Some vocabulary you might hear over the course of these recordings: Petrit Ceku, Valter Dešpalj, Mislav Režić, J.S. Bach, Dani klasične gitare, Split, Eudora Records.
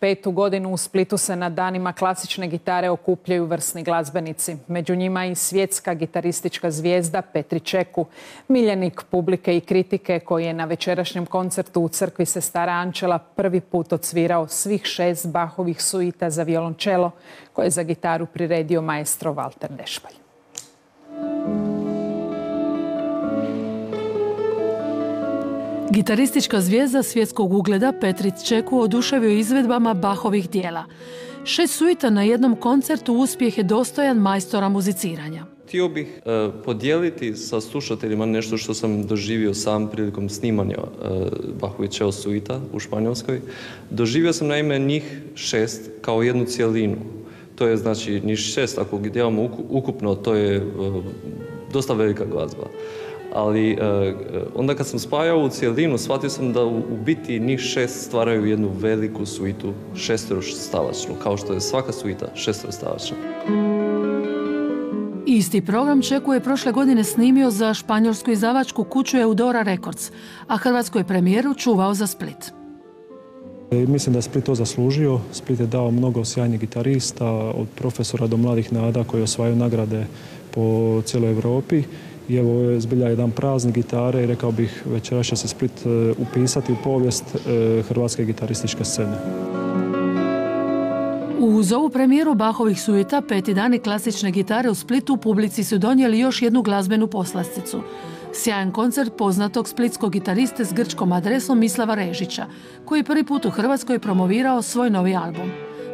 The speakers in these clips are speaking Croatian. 25. godinu u Splitu se na danima klasične gitare okupljaju vrsni glazbenici. Među njima i svjetska gitaristička zvijezda Petrit Ceku, miljenik publike i kritike koji je na večerašnjem koncertu u crkvi Sestara Anđela prvi put odsvirao svih 6 Bahovih suita za violončelo koje je za gitaru priredio maestro Valter Dešpalj. Gitaristička zvijezda svjetskog ugleda Petrit Ceku oduševio izvedbama Bahovih dijela. 6 suita na jednom koncertu uspjeh je dostojan majstora muziciranja. Htio bih podijeliti sa slušateljima nešto što sam doživio sam prilikom snimanja Bahovićeva suita u Španjolskoj. Doživio sam naime njih 6 kao jednu cijelinu. To je znači njih 6, ako gledamo ukupno, to je dosta velika glazba. Ali onda kad sam spajao u cijelinu, shvatio sam da u biti njih 6 stvaraju jednu veliku suitu, šesterostavačnu, kao što je svaka suita šesterostavačna. Isti program Ceku je prošle godine snimio za španjolsku izdavačku kuću Eudora Records, a hrvatskoj premijeru čuvao za Split. Mislim da je Split to zaslužio. Split je dao mnogo sjajnih gitarista, od profesora do mladih nada koji osvajaju nagrade po cijeloj Europi. I evo je zbilja jedan praznik gitare i rekao bih večeras će se Split upisati u povijest hrvatske gitarističke scene. Uz ovu premijeru Bahovih suita, 5. dani klasične gitare u Splitu publici su donijeli još jednu glazbenu poslasticu. Sjajan koncert poznatog splitskog gitariste s grčkom adresom Mislava Režića, koji prvi put u Hrvatskoj promovirao svoj novi album.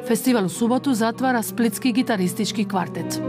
Festival u subotu zatvara splitski gitaristički kvartet.